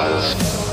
stars.